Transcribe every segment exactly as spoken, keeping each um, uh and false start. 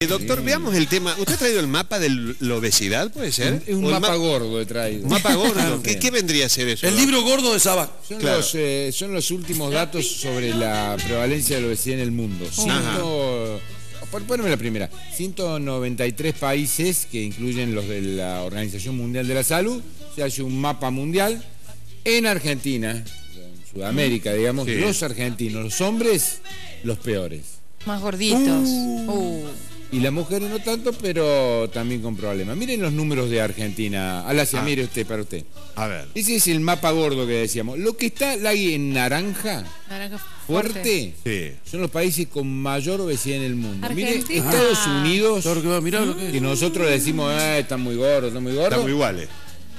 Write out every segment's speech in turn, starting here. Eh, doctor, sí. Veamos el tema. ¿Usted ha traído el mapa de la obesidad, puede ser? Es un, un mapa ma gordo he traído. ¿Un mapa gordo? ¿Qué, ¿Qué vendría a ser eso? El libro gordo de Sabac. Son, claro. los, eh, son los últimos datos sobre la prevalencia de la obesidad en el mundo. Ciento, poneme la primera. ciento noventa y tres países, que incluyen los de la Organización Mundial de la Salud. Se hace un mapa mundial. En Argentina, en Sudamérica, digamos, sí. Los argentinos, los hombres, los peores. Más gorditos. Uh. Uh. Y las mujeres no tanto, pero también con problemas. Miren los números de Argentina. Alasia, ah. mire usted, para usted. A ver. Ese es el mapa gordo que decíamos. Lo que está ahí en naranja, naranja fuerte, fuerte. Sí. Son los países con mayor obesidad en el mundo. Mire, Estados ah. Unidos, mirá lo que es. Y nosotros le decimos, ah, están muy gordos, están muy gordos. Están muy iguales.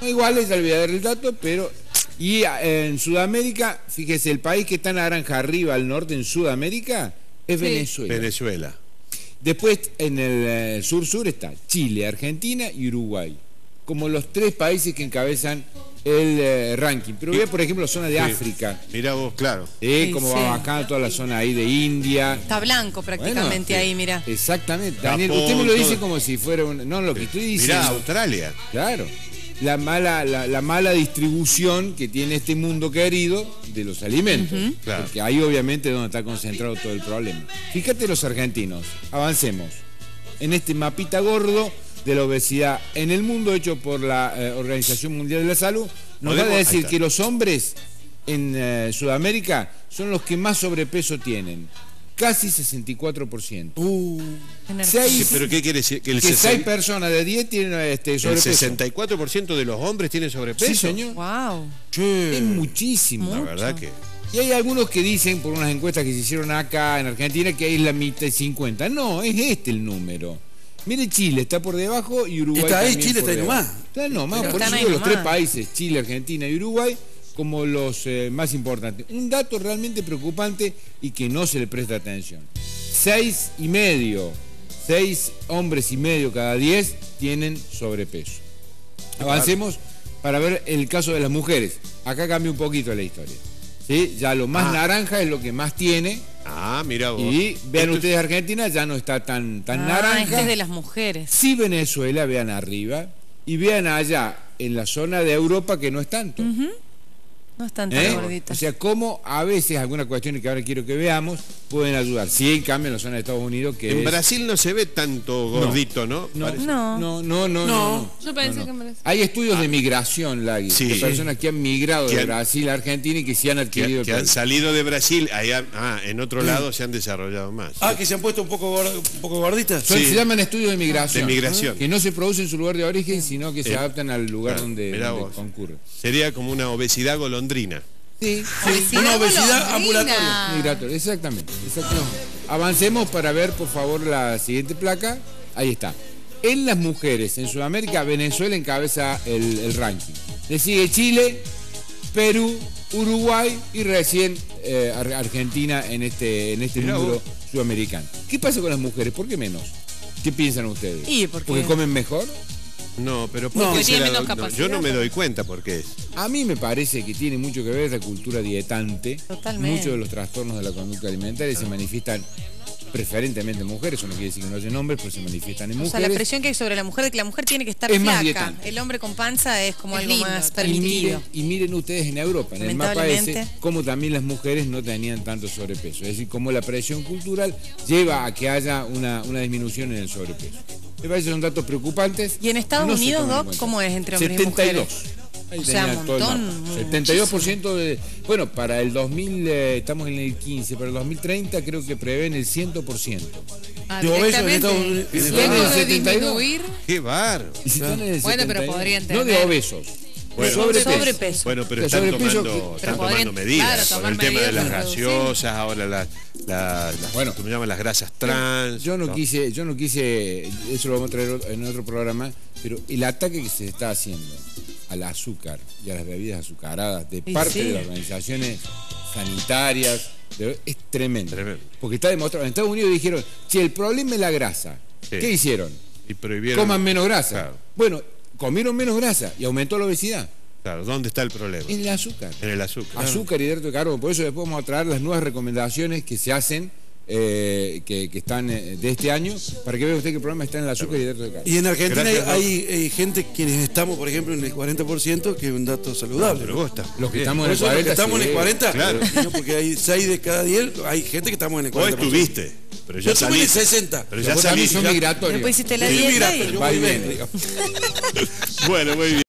No iguales, ya olvidé el dato, pero... Y en Sudamérica, fíjese, el país que está naranja arriba al norte en Sudamérica es sí. Venezuela. Venezuela. Después, en el sur-sur está Chile, Argentina y Uruguay, como los tres países que encabezan el eh, ranking. Pero vea, por ejemplo, la zona de sí. África. Mirá vos, claro. Eh, sí, como sí. va acá, toda la zona ahí de India. Está blanco prácticamente, bueno, sí. ahí, mirá. Exactamente. Daniel, Japón, usted me lo dice todo. Como si fuera un... No, lo que estoy diciendo... Mirá, Australia. Claro. La mala, la, la mala distribución que tiene este mundo querido de los alimentos. Uh-huh. Claro. Porque ahí obviamente es donde está concentrado todo el problema. Fíjate los argentinos, avancemos. En este mapita gordo de la obesidad en el mundo hecho por la eh, Organización Mundial de la Salud, nos va a decir que los hombres en eh, Sudamérica son los que más sobrepeso tienen. Casi sesenta y cuatro por ciento. Uh, seis, ¿Pero qué quiere decir? Que, el que seis personas de diez tienen este sobrepeso. El sesenta y cuatro por ciento de los hombres tienen sobrepeso. Sí, señor. Wow. Che. Es muchísimo. La verdad que... Y hay algunos que dicen, por unas encuestas que se hicieron acá en Argentina, que es la mitad de cincuenta. No, es este el número. Mire, Chile está por debajo y Uruguay está ahí, Chile está ahí nomás. Está nomás, por eso los tres países, Chile, Argentina y Uruguay, como los eh, más importantes. Un dato realmente preocupante y que no se le presta atención. Seis y medio, seis hombres y medio cada diez tienen sobrepeso. Avancemos para ver el caso de las mujeres. Acá cambia un poquito la historia. ¿Sí? Ya lo más ah. naranja es lo que más tiene. Ah, mira vos. Y vean Esto ustedes, es... Argentina ya no está tan, tan ah, naranja. Este es de las mujeres. Sí, Venezuela, vean arriba. Y vean allá, en la zona de Europa, que no es tanto. Uh-huh. No están tan ¿Eh? gorditas. O sea, como a veces algunas cuestiones que ahora quiero que veamos pueden ayudar. Sí, en cambio en la zona de Estados Unidos que En es... Brasil no se ve tanto gordito, ¿no? No, no. No, no, no, no, no. Yo pensé no, no. que en Brasil. Hay estudios ah. de migración, Lagui, sí. de personas que han migrado que han... de Brasil a Argentina y que se han adquirido... Que, que han salido de Brasil, allá, ah, en otro lado se han desarrollado más. Ah, que se han puesto un poco, gordo, un poco gorditas. Sí. Se llaman estudios de migración. De migración. ¿Eh? Que no se produce en su lugar de origen, sino que eh. se adaptan al lugar ah, donde, donde concurre. Sería como una obesidad golondrina. Sí, sí. Una obesidad ambulatoria. Migratoria, exactamente, exactamente. Avancemos para ver, por favor, la siguiente placa. Ahí está. En las mujeres, en Sudamérica, Venezuela encabeza el, el ranking. Le sigue Chile, Perú, Uruguay y recién eh, Argentina en este, en este mundo sudamericano. ¿Qué pasa con las mujeres? ¿Por qué menos? ¿Qué piensan ustedes? ¿Y por qué? ¿Porque comen mejor? No, pero ¿por qué será, doctor? Yo no me doy cuenta por qué es. A mí me parece que tiene mucho que ver la cultura dietante. Totalmente. Muchos de los trastornos de la conducta alimentaria ah. se manifiestan preferentemente en mujeres. Eso no quiere decir que no haya hombres, pero se manifiestan en mujeres. O sea, la presión que hay sobre la mujer es que la mujer tiene que estar es flaca. El hombre con panza es como es algo lindo, más permitido. Y miren, y miren ustedes en Europa, en el mapa ese, cómo también las mujeres no tenían tanto sobrepeso. Es decir, cómo la presión cultural lleva a que haya una, una disminución en el sobrepeso. Me parece son datos preocupantes. ¿Y en Estados no Unidos, Doc, cómo es entre hombres setenta y dos. Y mujeres? setenta y dos. O sea, montón, setenta y dos por ciento de... Bueno, para el dos mil, eh, estamos en el quince, para el dos mil treinta creo que prevén el cien por ciento. Ah, yo eso en Estados Unidos. ¿Y si tienen el setenta y dos? ¡Qué bárbaro! Si bueno, pero podrían tener. No de obesos. Bueno, sobrepeso. sobrepeso. Bueno, pero están sobrepeso tomando, que... están pero tomando medidas. Claro, el tema medidas, de las gaseosas, ahora las, las, las bueno, ¿cómo llaman? Las grasas trans. Yo no, no quise, yo no quise, eso lo vamos a traer en otro programa, pero el ataque que se está haciendo al azúcar y a las bebidas azucaradas de y parte sí. de las organizaciones sanitarias de, es tremendo. tremendo. Porque está demostrado. En Estados Unidos dijeron, si el problema es la grasa, sí. ¿qué hicieron? Y prohibieron. Coman menos grasa. Claro. Bueno, comieron menos grasa y aumentó la obesidad. Claro, ¿dónde está el problema? En el azúcar. En el azúcar. Azúcar, hidrato de carbono. Por eso después vamos a traer las nuevas recomendaciones que se hacen eh, que, que están de este año, para que vea usted que el problema está en el azúcar y el hidrato de carbono. Y en Argentina hay, hay, hay gente, quienes estamos, por ejemplo, en el cuarenta por ciento, que es un dato saludable. No, pero los que sí. estamos en el cuarenta por ciento. Los que estamos sí. en el cuarenta por ciento, claro. No, porque hay seis de cada diez, hay gente que estamos en el cuarenta por ciento. Vos estuviste, pero ya salí. Yo estuve en el sesenta por ciento. Pero ya salí. Son migratorios. Después hiciste la dieta y... Bueno, muy bien.